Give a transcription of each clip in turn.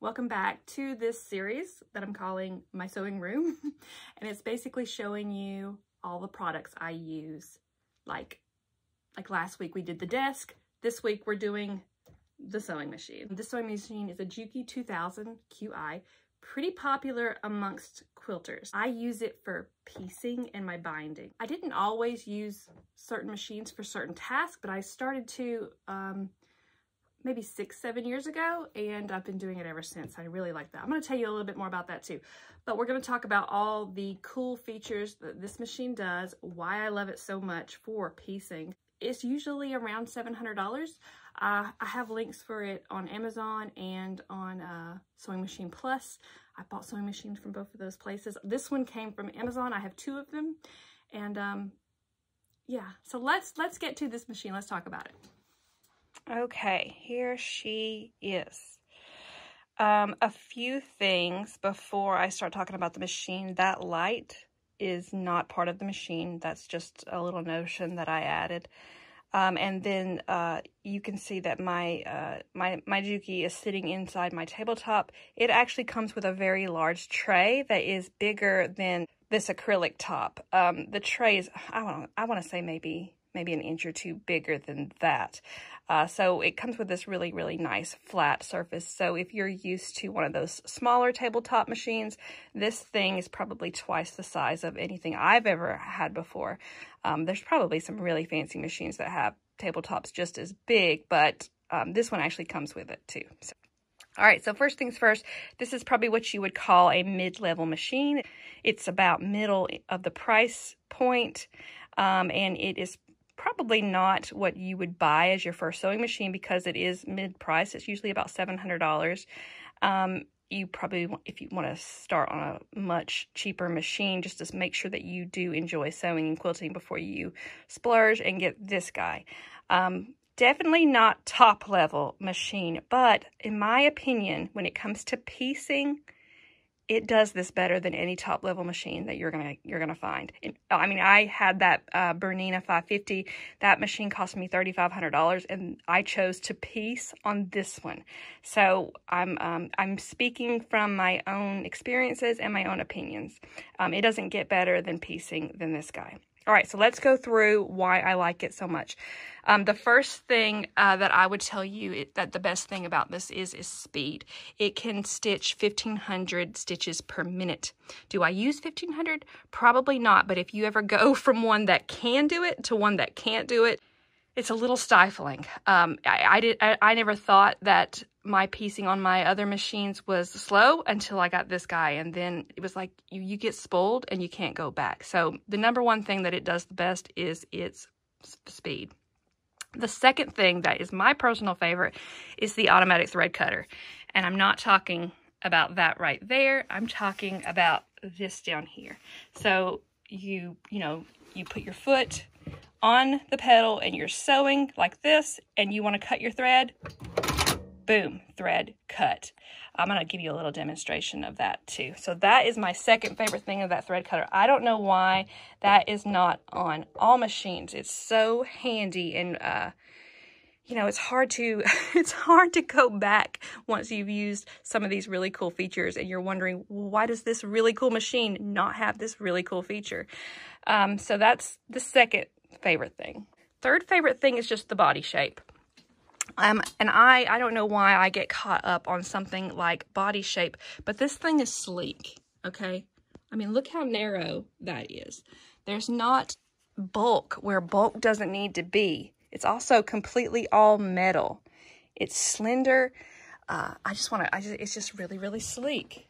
Welcome back to this series that I'm calling My Sewing Room, and it's basically showing you all the products I use. Like last week we did the desk, this week we're doing the sewing machine. This sewing machine is a Juki 2000Qi, pretty popular amongst quilters. I use it for piecing and my binding. I didn't always use certain machines for certain tasks, but I started to maybe 6-7 years ago, and I've been doing it ever since. I really like that. I'm going to tell you a little bit more about that too, but we're going to talk about all the cool features that this machine does, why I love it so much for piecing. It's usually around $700. I have links for it on Amazon and on Sewing Machine Plus. I bought sewing machines from both of those places. This one came from Amazon. I have two of them, and yeah, so let's get to this machine. Let's talk about it. Okay, here she is. A few things before I start talking about the machine. That light is not part of the machine. That's just a little notion that I added. And then you can see that my Juki is sitting inside my tabletop. It actually comes with a very large tray that is bigger than this acrylic top. The tray is, I want to say maybe an inch or two bigger than that. So it comes with this really, really nice flat surface. So if you're used to one of those smaller tabletop machines, this thing is probably twice the size of anything I've ever had before. There's probably some really fancy machines that have tabletops just as big, but this one actually comes with it too. So. All right, so first things first, this is probably what you would call a mid-level machine. It's about middle of the price point, and it is probably not what you would buy as your first sewing machine because it is mid-price. It's usually about $700. You probably, if you want to start on a much cheaper machine, just to make sure that you do enjoy sewing and quilting before you splurge and get this guy. Definitely not top-level machine, but in my opinion, when it comes to piecing, it does this better than any top-level machine that you're gonna find. I mean, I had that Bernina 550. That machine cost me $3,500, and I chose to piece on this one. So I'm speaking from my own experiences and my own opinions. It doesn't get better than piecing than this guy. All right, so let's go through why I like it so much. The first thing that I would tell you that the best thing about this is speed. It can stitch 1,500 stitches per minute. Do I use 1,500? Probably not, but if you ever go from one that can do it to one that can't do it, it's a little stifling. I never thought that my piecing on my other machines was slow until I got this guy, and then it was like you get spoiled and you can't go back. So the number one thing that it does the best is its speed. The second thing that is my personal favorite is the automatic thread cutter, and I'm not talking about that right there. I'm talking about this down here. So you put your foot on the pedal and you're sewing like this, and you want to cut your thread. Boom, thread cut. I'm going to give you a little demonstration of that too. So that is my second favorite thing of that thread cutter. I don't know why that is not on all machines. It's so handy, and you know, it's hard to go back once you've used some of these really cool features and you're wondering, why does this really cool machine not have this really cool feature? So that's the second favorite thing. Third favorite thing is just the body shape. And I don't know why I get caught up on something like body shape, but this thing is sleek, okay? I mean, look how narrow that is. There's not bulk where bulk doesn't need to be. It's also completely all metal. It's slender. It's just really, really sleek.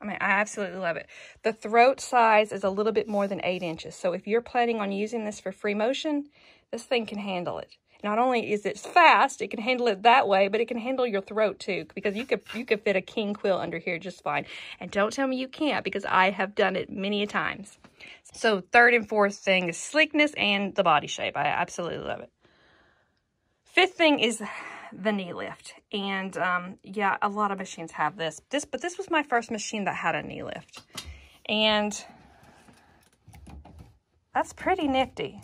I mean, I absolutely love it. The throat size is a little bit more than 8 inches. So if you're planning on using this for free motion, this thing can handle it. Not only is it fast, it can handle it that way, but it can handle your throat too, because you could fit a king quill under here just fine. And don't tell me you can't, because I have done it many a times. So third and fourth thing is sleekness and the body shape. I absolutely love it. Fifth thing is the knee lift, and yeah, a lot of machines have this, but this was my first machine that had a knee lift, And that's pretty nifty.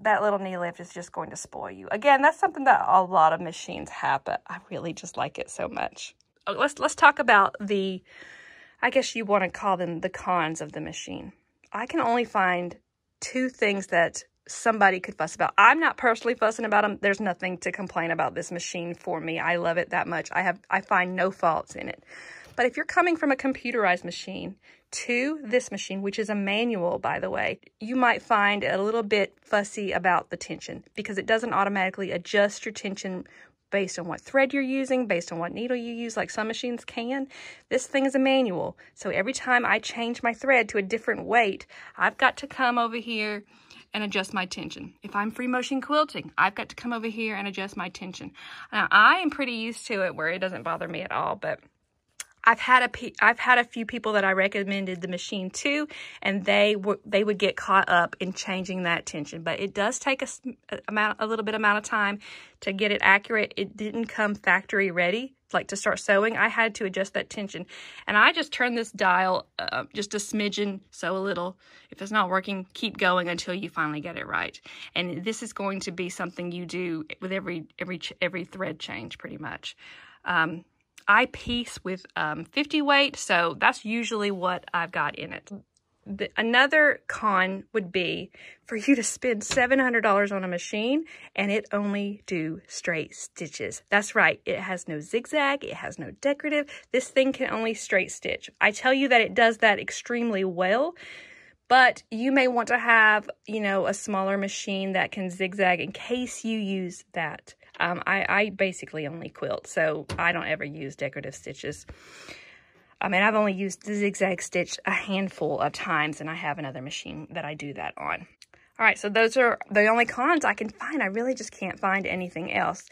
That little knee lift is just going to spoil you. Again, that's something that a lot of machines have, but I really just like it so much. Let's talk about the, I guess you want to call them the cons of the machine. I can only find two things that somebody could fuss about. I'm not personally fussing about them. There's nothing to complain about this machine for me. I love it that much. I find no faults in it. But if you're coming from a computerized machine to this machine, which is a manual, by the way, you might find a little bit fussy about the tension because it doesn't automatically adjust your tension based on what thread you're using, based on what needle you use, like some machines can. This thing is a manual. So every time I change my thread to a different weight, I've got to come over here and adjust my tension. If I'm free motion quilting, I've got to come over here and adjust my tension. Now, I am pretty used to it where it doesn't bother me at all, but I've had a few people that I recommended the machine to, and they would get caught up in changing that tension. But it does take a little bit amount of time to get it accurate. It didn't come factory ready. Like to start sewing, I had to adjust that tension, and I just turned this dial just a smidgen, so a little. If it's not working, keep going until you finally get it right. And this is going to be something you do with every thread change, pretty much. I piece with 50 weight, so that's usually what I've got in it. Another con would be for you to spend $700 on a machine and it only do straight stitches. That's right. It has no zigzag. It has no decorative. This thing can only straight stitch. I tell you that it does that extremely well, but you may want to have, you know, a smaller machine that can zigzag in case you use that. I basically only quilt, so I don't ever use decorative stitches. I mean, I've only used the zigzag stitch a handful of times, and I have another machine that I do that on. All right, so those are the only cons I can find. I really just can't find anything else.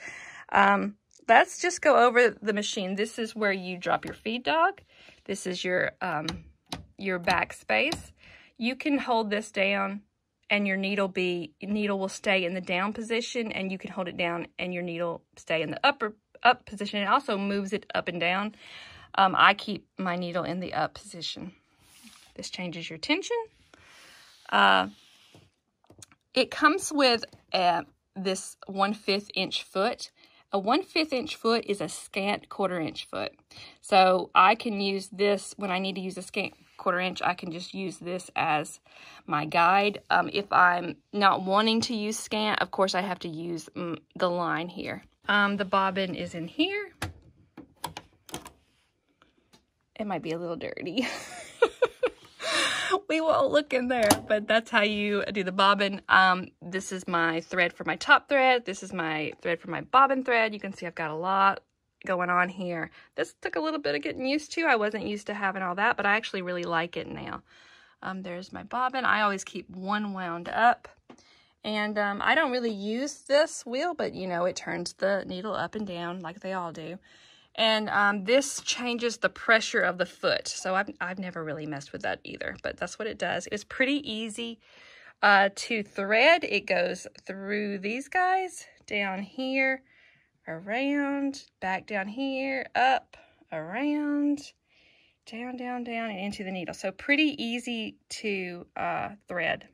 Let's just go over the machine. This is where you drop your feed dog. This is your backspace. You can hold this down, and your needle will stay in the down position, and you can hold it down, and your needle stay in the up position. It also moves it up and down. I keep my needle in the up position. This changes your tension. It comes with this 1/5 inch foot. A 1/5 inch foot is a scant 1/4 inch foot. So I can use this when I need to use a scant 1/4 inch, I can just use this as my guide. If I'm not wanting to use scant, of course, I have to use the line here. The bobbin is in here. It might be a little dirty. We won't look in there, but that's how you do the bobbin. This is my thread for my top thread. This is my thread for my bobbin thread. You can see I've got a lot going on here. This took a little bit of getting used to. I wasn't used to having all that, but I actually really like it now. There's my bobbin. I always keep one wound up, and I don't really use this wheel, but you know, it turns the needle up and down like they all do. And this changes the pressure of the foot. So I've never really messed with that either, but that's what it does. It's pretty easy to thread. It goes through these guys, down here, around, back down here, up, around, down, down, down, and into the needle. So pretty easy to thread.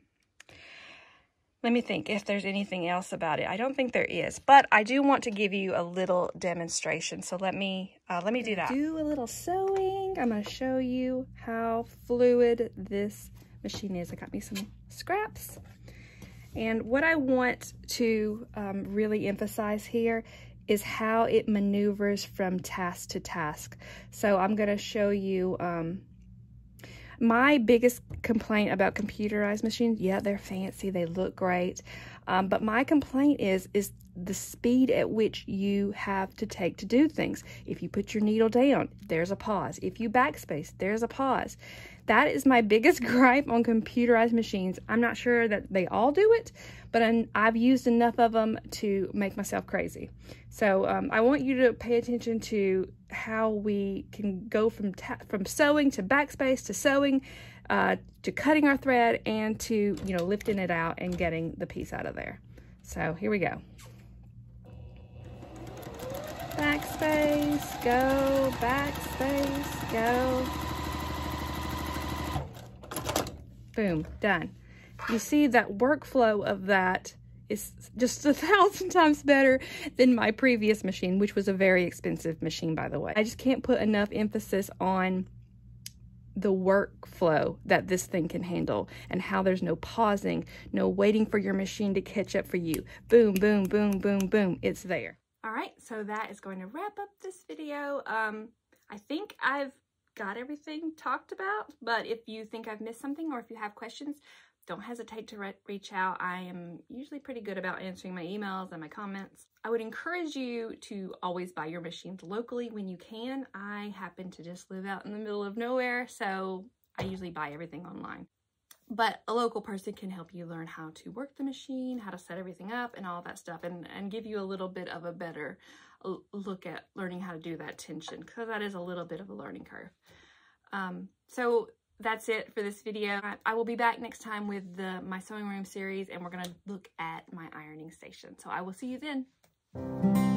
Let me think if there's anything else about it. I don't think there is, but I do want to give you a little demonstration. So let me do that. Do a little sewing. I'm going to show you how fluid this machine is. I got me some scraps. And what I want to really emphasize here is how it maneuvers from task to task. So I'm going to show you my biggest complaint about computerized machines. Yeah, they're fancy, they look great, but my complaint is the speed at which you have to take to do things. If you put your needle down, there's a pause. If you backspace, there's a pause. That is my biggest gripe on computerized machines. I'm not sure that they all do it, but I've used enough of them to make myself crazy. So I want you to pay attention to how we can go from sewing to backspace to sewing to cutting our thread and to, you know, lifting it out and getting the piece out of there. So here we go. Backspace, go, backspace, go. boom, done. You see that workflow of that is just 1,000 times better than my previous machine, which was a very expensive machine, by the way. I just can't put enough emphasis on the workflow that this thing can handle and how there's no pausing, no waiting for your machine to catch up for you. Boom, boom, boom, boom, boom, it's there. All right, so that is going to wrap up this video. I think I've got everything talked about, but if you think I've missed something or if you have questions, don't hesitate to reach out. I am usually pretty good about answering my emails and my comments. I would encourage you to always buy your machines locally when you can. I happen to just live out in the middle of nowhere, so I usually buy everything online. But a local person can help you learn how to work the machine, how to set everything up and all that stuff, and give you a little bit of a better look at learning how to do that tension, because that is a little bit of a learning curve. So that's it for this video. I will be back next time with my sewing room series, and we're gonna look at my ironing station. So I will see you then.